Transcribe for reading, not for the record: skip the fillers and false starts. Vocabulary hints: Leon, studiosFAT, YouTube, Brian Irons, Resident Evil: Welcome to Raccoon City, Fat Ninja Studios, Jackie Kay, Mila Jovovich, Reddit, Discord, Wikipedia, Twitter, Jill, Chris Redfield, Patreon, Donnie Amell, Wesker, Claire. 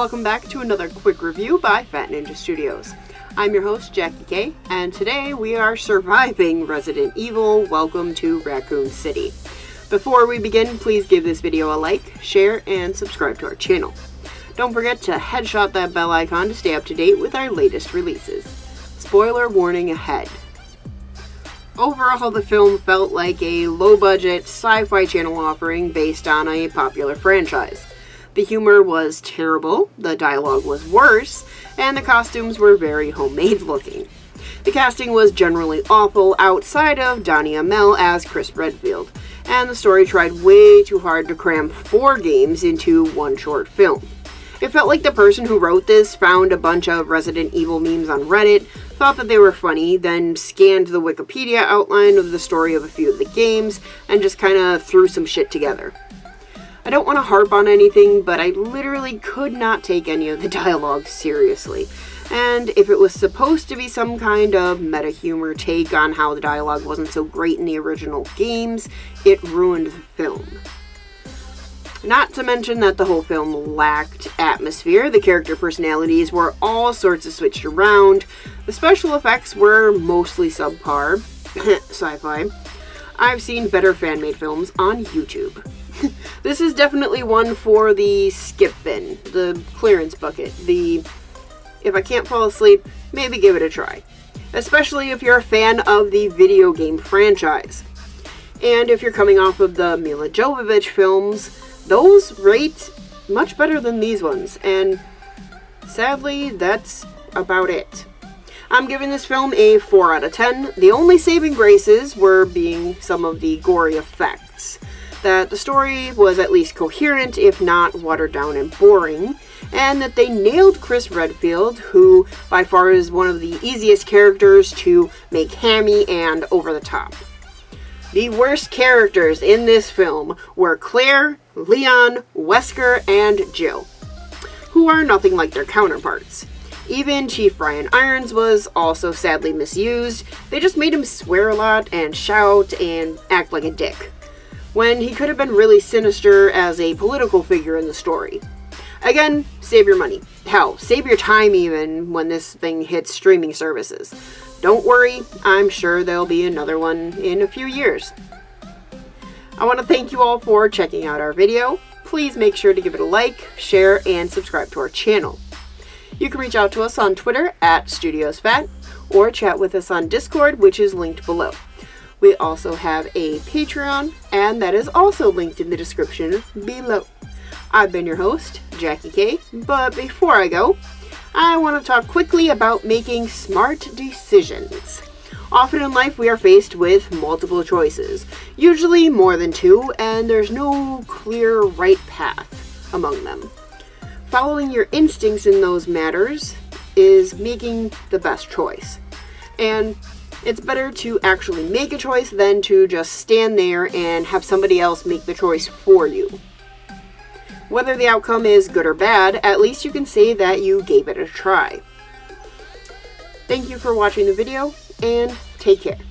welcome back to another quick review by Fat Ninja Studios. I'm your host, Jackie Kay, and today we are surviving Resident Evil: Welcome to Raccoon City. Before we begin, please give this video a like, share, and subscribe to our channel. Don't forget to headshot that bell icon to stay up to date with our latest releases. Spoiler warning ahead. Overall, the film felt like a low-budget sci-fi channel offering based on a popular franchise. The humor was terrible, the dialogue was worse, and the costumes were very homemade looking. The casting was generally awful outside of Donnie Amell as Chris Redfield, and the story tried way too hard to cram 4 games into one short film. It felt like the person who wrote this found a bunch of Resident Evil memes on Reddit, thought that they were funny, then scanned the Wikipedia outline of the story of a few of the games, and just kinda threw some shit together. I don't want to harp on anything, but I literally could not take any of the dialogue seriously. And if it was supposed to be some kind of meta humor take on how the dialogue wasn't so great in the original games, it ruined the film. Not to mention that the whole film lacked atmosphere, the character personalities were all sorts of switched around, the special effects were mostly subpar, sci-fi. I've seen better fan-made films on YouTube. This is definitely one for the skip bin, the clearance bucket, the if I can't fall asleep, maybe give it a try. Especially if you're a fan of the video game franchise. And if you're coming off of the Mila Jovovich films, those rate much better than these ones, and sadly, that's about it. I'm giving this film a 4 out of 10. The only saving graces were being some of the gory effects. That the story was at least coherent, if not watered down and boring, and that they nailed Chris Redfield, who by far is one of the easiest characters to make hammy and over the top. The worst characters in this film were Claire, Leon, Wesker, and Jill, who are nothing like their counterparts. Even Chief Brian Irons was also sadly misused. They just made him swear a lot and shout and act like a dick, when he could have been really sinister as a political figure in the story. Again, save your money. Hell, save your time even when this thing hits streaming services. Don't worry, I'm sure there'll be another one in a few years. I want to thank you all for checking out our video. Please make sure to give it a like, share, and subscribe to our channel. You can reach out to us on Twitter @StudiosFat or chat with us on Discord, which is linked below. We also have a Patreon, and that is also linked in the description below. I've been your host, Jackie Kay, but before I go, I want to talk quickly about making smart decisions. Often in life, we are faced with multiple choices, usually more than 2, and there's no clear right path among them. Following your instincts in those matters is making the best choice, and it's better to actually make a choice than to just stand there and have somebody else make the choice for you. Whether the outcome is good or bad, at least you can say that you gave it a try. Thank you for watching the video, and take care.